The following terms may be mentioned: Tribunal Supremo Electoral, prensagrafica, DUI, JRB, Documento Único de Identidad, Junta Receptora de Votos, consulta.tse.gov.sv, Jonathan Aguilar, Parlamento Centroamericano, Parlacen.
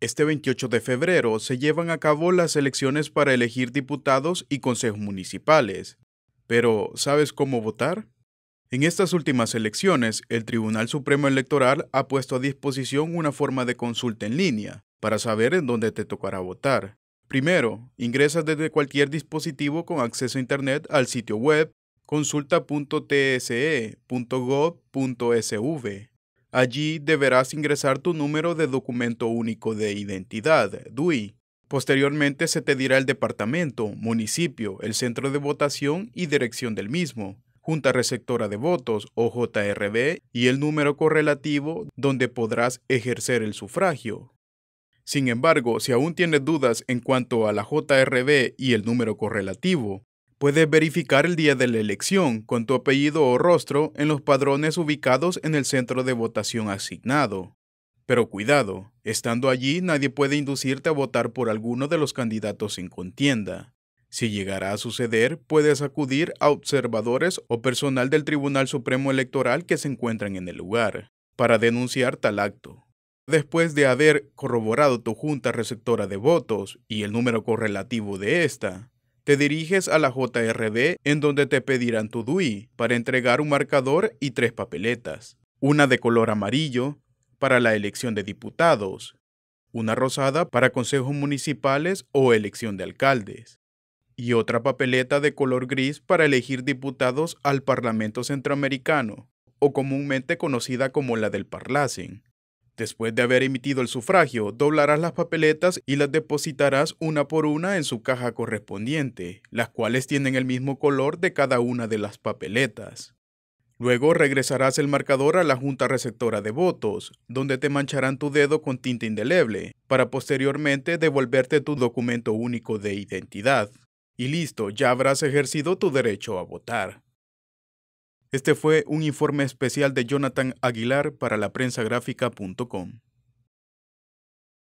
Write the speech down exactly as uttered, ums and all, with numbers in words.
Este veintiocho de febrero se llevan a cabo las elecciones para elegir diputados y consejos municipales. Pero, ¿sabes cómo votar? En estas últimas elecciones, el Tribunal Supremo Electoral ha puesto a disposición una forma de consulta en línea para saber en dónde te tocará votar. Primero, ingresas desde cualquier dispositivo con acceso a Internet al sitio web consulta punto t s e punto gov punto s v. Allí deberás ingresar tu número de Documento Único de Identidad, D U I. Posteriormente se te dirá el departamento, municipio, el centro de votación y dirección del mismo, Junta Receptora de Votos o J R B y el número correlativo donde podrás ejercer el sufragio. Sin embargo, si aún tienes dudas en cuanto a la J R B y el número correlativo, puedes verificar el día de la elección con tu apellido o rostro en los padrones ubicados en el centro de votación asignado. Pero cuidado, estando allí nadie puede inducirte a votar por alguno de los candidatos en contienda. Si llegara a suceder, puedes acudir a observadores o personal del Tribunal Supremo Electoral que se encuentran en el lugar para denunciar tal acto. Después de haber corroborado tu Junta Receptora de Votos y el número correlativo de esta, te diriges a la J R B en donde te pedirán tu D U I para entregar un marcador y tres papeletas. Una de color amarillo para la elección de diputados, una rosada para consejos municipales o elección de alcaldes y otra papeleta de color gris para elegir diputados al Parlamento Centroamericano o comúnmente conocida como la del Parlacen. Después de haber emitido el sufragio, doblarás las papeletas y las depositarás una por una en su caja correspondiente, las cuales tienen el mismo color de cada una de las papeletas. Luego regresarás el marcador a la Junta Receptora de Votos, donde te mancharán tu dedo con tinta indeleble, para posteriormente devolverte tu Documento Único de Identidad. Y listo, ya habrás ejercido tu derecho a votar. Este fue un informe especial de Jonathan Aguilar para la prensa gráfica punto com.